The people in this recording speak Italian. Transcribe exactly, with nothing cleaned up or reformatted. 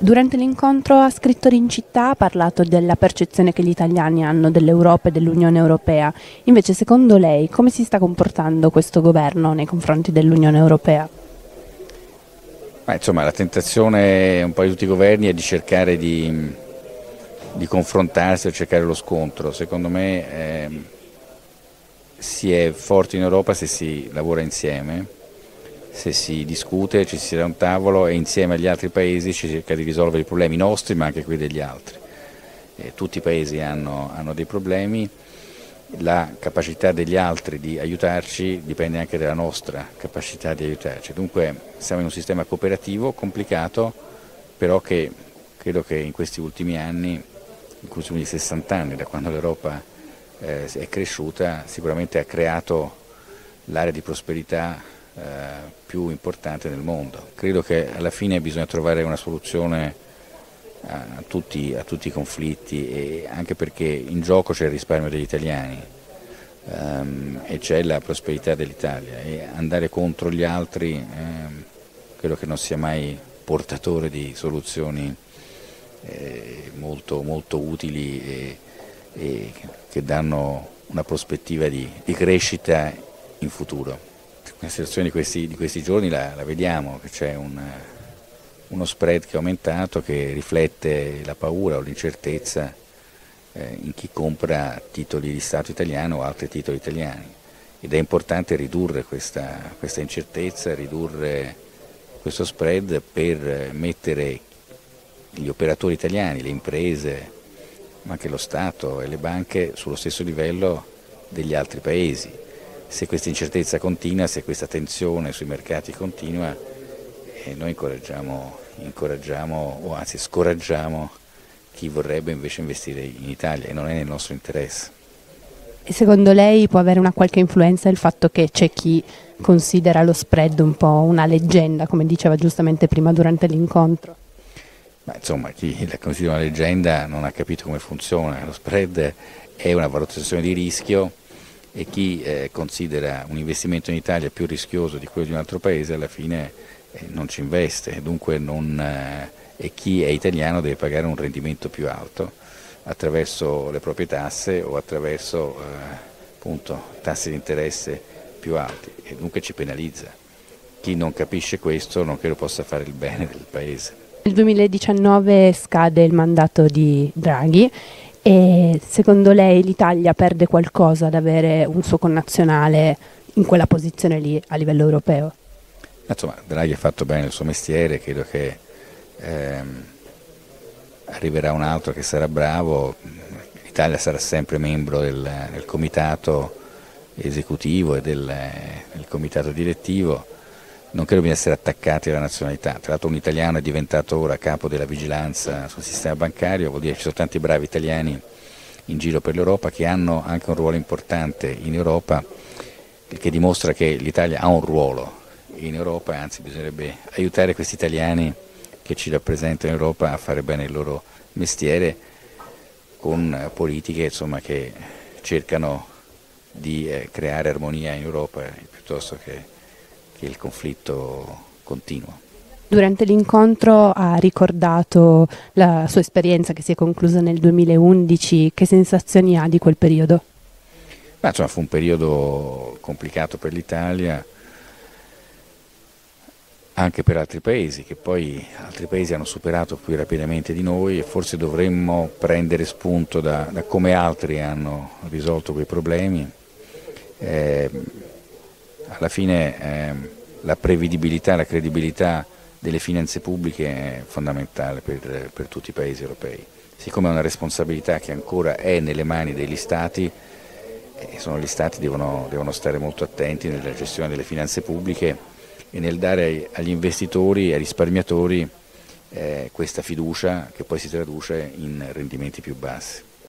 Durante l'incontro a Scrittori in Città ha parlato della percezione che gli italiani hanno dell'Europa e dell'Unione Europea. Invece, secondo lei, come si sta comportando questo governo nei confronti dell'Unione Europea? Ma insomma, la tentazione un po' di tutti i governi è di cercare di, di confrontarsi o cercare lo scontro. Secondo me eh, si è forti in Europa se si lavora insieme. Se si discute, ci si dà un tavolo e insieme agli altri paesi si cerca di risolvere i problemi nostri ma anche quelli degli altri. Eh, tutti i paesi hanno, hanno dei problemi, la capacità degli altri di aiutarci dipende anche dalla nostra capacità di aiutarci. Dunque siamo in un sistema cooperativo, complicato, però che credo che in questi ultimi anni, incluso negli sessanta anni da quando l'Europa eh, è cresciuta, sicuramente ha creato l'area di prosperità più importante nel mondo. Credo che alla fine bisogna trovare una soluzione a tutti, a tutti i conflitti, e anche perché in gioco c'è il risparmio degli italiani um, e c'è la prosperità dell'Italia, e andare contro gli altri um, credo che non sia mai portatore di soluzioni eh, molto, molto utili e, e che danno una prospettiva di, di crescita in futuro. La situazione di questi, di questi giorni la, la vediamo, che c'è un, uno spread che è aumentato, che riflette la paura o l'incertezza eh, in chi compra titoli di Stato italiano o altri titoli italiani, ed è importante ridurre questa, questa incertezza, ridurre questo spread per mettere gli operatori italiani, le imprese, ma anche lo Stato e le banche sullo stesso livello degli altri paesi. Se questa incertezza continua, se questa tensione sui mercati continua, eh, noi incoraggiamo, incoraggiamo o anzi scoraggiamo chi vorrebbe invece investire in Italia, e non è nel nostro interesse. E secondo lei può avere una qualche influenza il fatto che c'è chi considera lo spread un po' una leggenda, come diceva giustamente prima durante l'incontro? Ma insomma, chi la considera una leggenda non ha capito come funziona. Lo spread è una valutazione di rischio, e chi eh, considera un investimento in Italia più rischioso di quello di un altro paese alla fine eh, non ci investe, dunque non, eh, e chi è italiano deve pagare un rendimento più alto attraverso le proprie tasse o attraverso eh, appunto, tassi di interesse più alti, e dunque ci penalizza. Chi non capisce questo non credo possa fare il bene del paese. Nel duemiladiciannove scade il mandato di Draghi. E secondo lei l'Italia perde qualcosa ad avere un suo connazionale in quella posizione lì a livello europeo? Insomma, Draghi ha fatto bene il suo mestiere, credo che ehm, arriverà un altro che sarà bravo. L'Italia sarà sempre membro del, del comitato esecutivo e del, del comitato direttivo. Non credo di essere attaccati alla nazionalità. Tra l'altro, un italiano è diventato ora capo della vigilanza sul sistema bancario, vuol dire che ci sono tanti bravi italiani in giro per l'Europa che hanno anche un ruolo importante in Europa, che dimostra che l'Italia ha un ruolo in Europa, anzi bisognerebbe aiutare questi italiani che ci rappresentano in Europa a fare bene il loro mestiere, con politiche insomma, che cercano di eh, creare armonia in Europa piuttosto che che il conflitto continua. Durante l'incontro ha ricordato la sua esperienza che si è conclusa nel duemilaundici, che sensazioni ha di quel periodo? Ma insomma, fu un periodo complicato per l'Italia, anche per altri paesi, che poi altri paesi hanno superato più rapidamente di noi, e forse dovremmo prendere spunto da, da come altri hanno risolto quei problemi. Eh, Alla fine eh, la prevedibilità, la credibilità delle finanze pubbliche è fondamentale per, per tutti i paesi europei. Siccome è una responsabilità che ancora è nelle mani degli Stati, eh, sono gli Stati devono, devono stare molto attenti nella gestione delle finanze pubbliche e nel dare agli investitori e ai risparmiatori eh, questa fiducia, che poi si traduce in rendimenti più bassi.